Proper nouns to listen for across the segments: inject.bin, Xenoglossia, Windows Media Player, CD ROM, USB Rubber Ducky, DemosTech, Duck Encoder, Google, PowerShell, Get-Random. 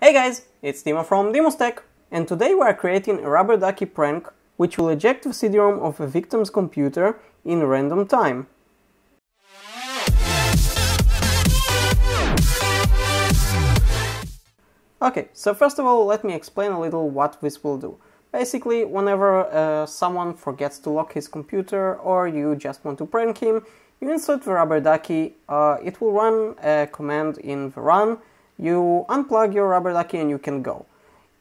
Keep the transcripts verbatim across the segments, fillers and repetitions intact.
Hey guys, it's Timo from DemosTech, and today we are creating a Rubber Ducky prank which will eject the C D ROM of a victim's computer in random time. Okay, so first of all let me explain a little what this will do. Basically, whenever uh, someone forgets to lock his computer or you just want to prank him, you insert the Rubber Ducky, uh, it will run a command in the run. You unplug your Rubber Ducky and you can go.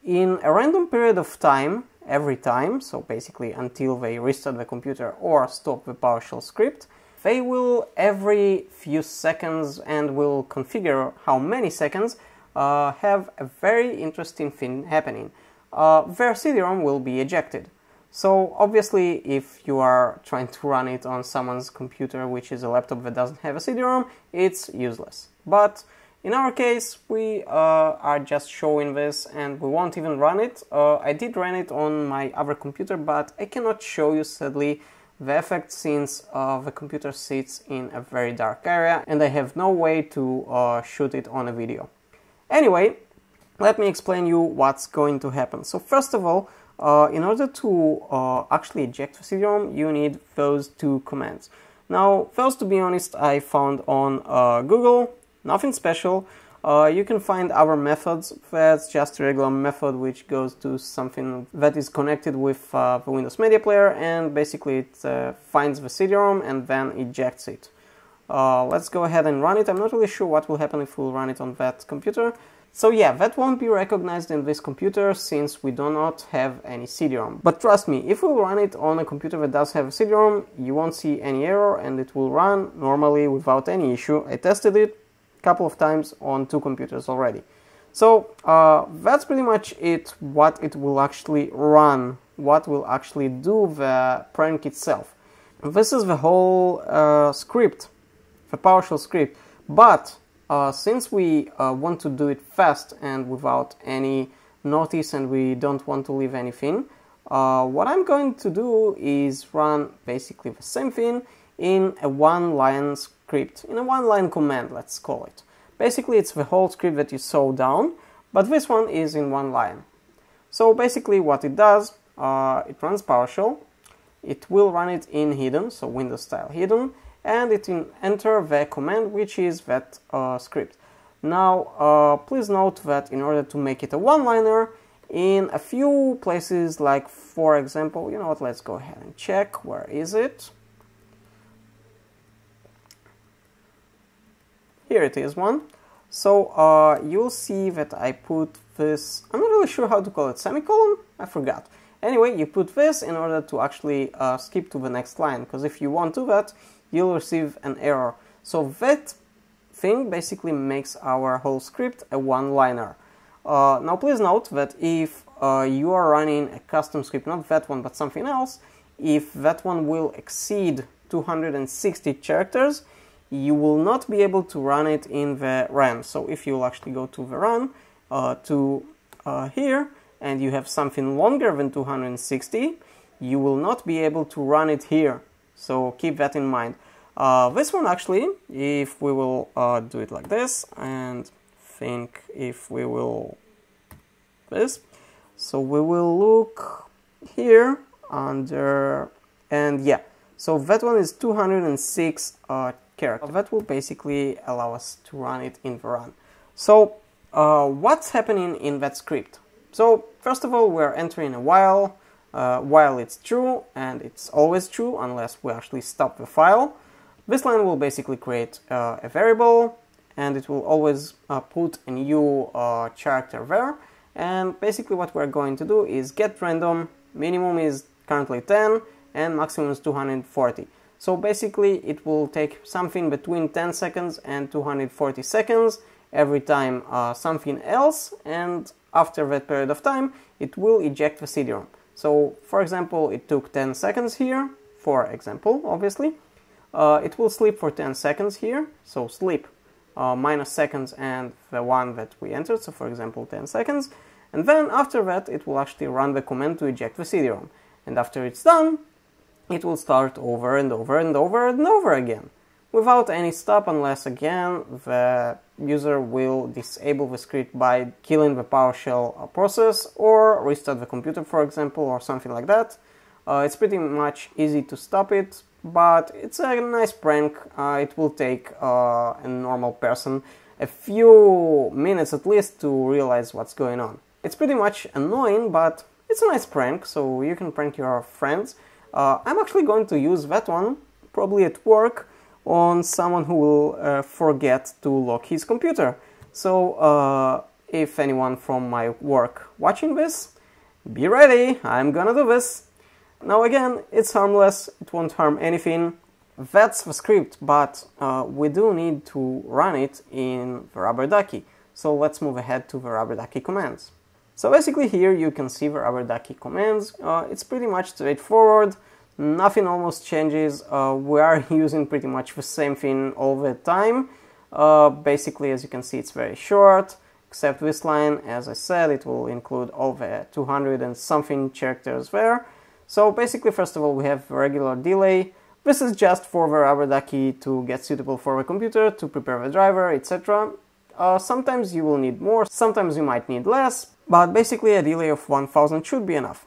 In a random period of time, every time, so basically until they restart the computer or stop the PowerShell script, they will every few seconds, and will configure how many seconds, uh, have a very interesting thing happening. Uh, their C D ROM will be ejected. So obviously if you are trying to run it on someone's computer which is a laptop that doesn't have a C D ROM, it's useless. But in our case, we uh, are just showing this and we won't even run it. Uh, I did run it on my other computer, but I cannot show you, sadly, the effect since uh, the computer sits in a very dark area and I have no way to uh, shoot it on a video. Anyway, let me explain you what's going to happen. So first of all, uh, in order to uh, actually eject the C D ROM, you need those two commands. Now, those, to be honest, I found on uh, Google. Nothing special. Uh, you can find our methods. That's just a regular method which goes to something that is connected with uh, the Windows Media Player, and basically it uh, finds the C D ROM and then ejects it. Uh, let's go ahead and run it. I'm not really sure what will happen if we'll run it on that computer. So yeah, that won't be recognized in this computer since we do not have any C D ROM. But trust me, if we we'll run it on a computer that does have a C D ROM, you won't see any error and it will run normally without any issue. I tested it couple of times on two computers already. So uh, that's pretty much it, what it will actually run, what will actually do the prank itself. This is the whole uh, script, the PowerShell script, but uh, since we uh, want to do it fast and without any notice and we don't want to leave anything, uh, what I'm going to do is run basically the same thing in a one-line script, in a one-line command, let's call it. Basically, it's the whole script that you saw down, but this one is in one line. So basically what it does, uh, it runs PowerShell, it will run it in hidden, so Windows style hidden, and it will enter the command, which is that uh, script. Now, uh, please note that in order to make it a one-liner, in a few places, like for example, you know what, let's go ahead and check, where is it? Here it is one. So uh, you'll see that I put this, I'm not really sure how to call it, semicolon? I forgot. Anyway, you put this in order to actually uh, skip to the next line, because if you won't do that, you'll receive an error. So that thing basically makes our whole script a one-liner. Uh, now please note that if uh, you are running a custom script, not that one but something else, if that one will exceed two hundred sixty characters, you will not be able to run it in the run. So if you'll actually go to the run, uh, to uh, here, and you have something longer than two hundred sixty, you will not be able to run it here. So keep that in mind. Uh, this one actually, if we will uh, do it like this, and think if we will this, so we will look here under, and yeah, so that one is two hundred six uh, character. That will basically allow us to run it in the run. So uh, what's happening in that script? So first of all, we're entering a while, uh, while it's true, and it's always true unless we actually stop the file. This line will basically create uh, a variable, and it will always uh, put a new uh, character there. And basically what we're going to do is get random, minimum is currently ten and maximum is two hundred forty. So basically it will take something between ten seconds and two hundred forty seconds every time uh, something else, and after that period of time it will eject the C D ROM. So for example it took ten seconds here, for example, obviously. Uh, it will sleep for ten seconds here, so sleep uh, minus seconds and the one that we entered, so for example ten seconds, and then after that it will actually run the command to eject the C D ROM, and after it's done it will start over and over and over and over again, without any stop, unless again the user will disable the script by killing the PowerShell process or restart the computer, for example, or something like that. Uh, it's pretty much easy to stop it, but it's a nice prank. Uh, it will take uh, a normal person a few minutes at least to realize what's going on. It's pretty much annoying, but it's a nice prank, so you can prank your friends. Uh, I'm actually going to use that one, probably at work, on someone who will uh, forget to lock his computer. So uh, if anyone from my work watching this, be ready, I'm gonna do this. Now again, it's harmless, it won't harm anything. That's the script, but uh, we do need to run it in the Rubber Ducky. So let's move ahead to the Rubber Ducky commands. So basically here you can see the Rubber Ducky commands. Uh, it's pretty much straightforward, nothing almost changes. Uh, we are using pretty much the same thing all the time. Uh, basically, as you can see, it's very short, except this line. As I said, it will include all the two hundred and something characters there. So basically, first of all, we have regular delay. This is just for the Rubber Ducky to get suitable for the computer, to prepare the driver, et cetera. Uh, sometimes you will need more, sometimes you might need less, but basically a delay of one thousand should be enough.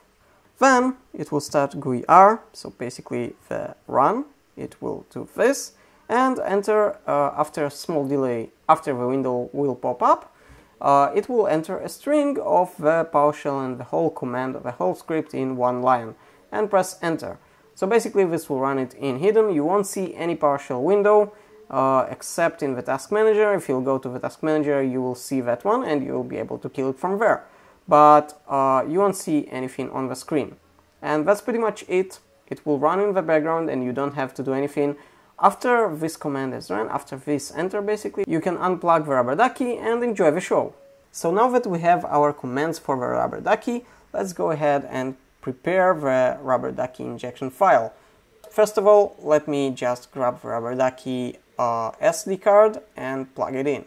Then it will start G U I R, so basically the run, it will do this, and enter uh, after a small delay, after the window will pop up, uh, it will enter a string of the PowerShell and the whole command, the whole script in one line, and press enter. So basically this will run it in hidden, you won't see any PowerShell window uh, except in the task manager. If you'll go to the task manager you will see that one and you'll be able to kill it from there. But uh, you won't see anything on the screen. And that's pretty much it. It will run in the background and you don't have to do anything. After this command is run, after this enter basically, you can unplug the Rubber Ducky and enjoy the show. So now that we have our commands for the Rubber Ducky, let's go ahead and prepare the Rubber Ducky injection file. First of all, let me just grab the Rubber Ducky uh, S D card and plug it in.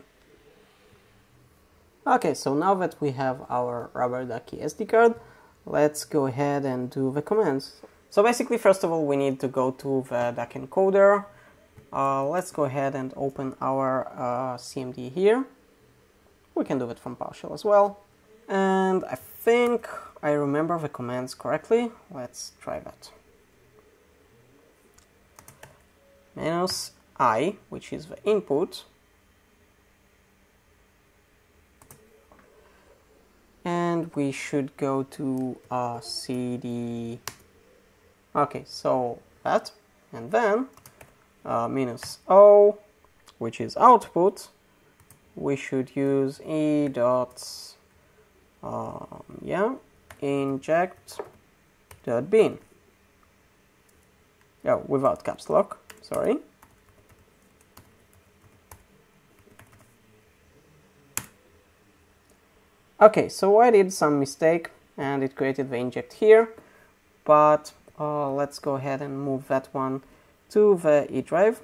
Okay, so now that we have our Rubber Ducky S D card, let's go ahead and do the commands. So basically, first of all, we need to go to the Duck Encoder. Uh, let's go ahead and open our uh, C M D here. We can do it from PowerShell as well. And I think I remember the commands correctly. Let's try that. Minus I, which is the input. And we should go to uh, C D. Okay, so that. And then uh, minus O, which is output. We should use E dots. Um, yeah, inject.bin. Oh, without caps lock, sorry. Okay, so I did some mistake and it created the inject here, but uh, let's go ahead and move that one to the E drive.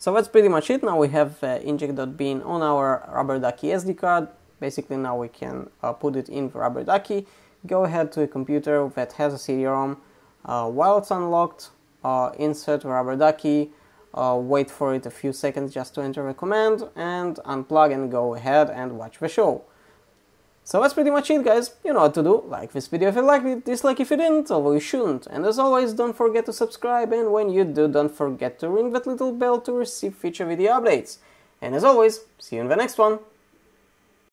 So that's pretty much it. Now we have uh, inject.bin on our Rubber Ducky S D card. Basically now we can uh, put it in the Rubber Ducky, go ahead to a computer that has a C D ROM, uh, while it's unlocked, uh, insert the Rubber Ducky, uh, wait for it a few seconds just to enter the command, and unplug and go ahead and watch the show. So that's pretty much it, guys. You know what to do. Like this video if you liked it, dislike if you didn't, although you shouldn't. And as always, don't forget to subscribe, and when you do, don't forget to ring that little bell to receive future video updates. And as always, see you in the next one!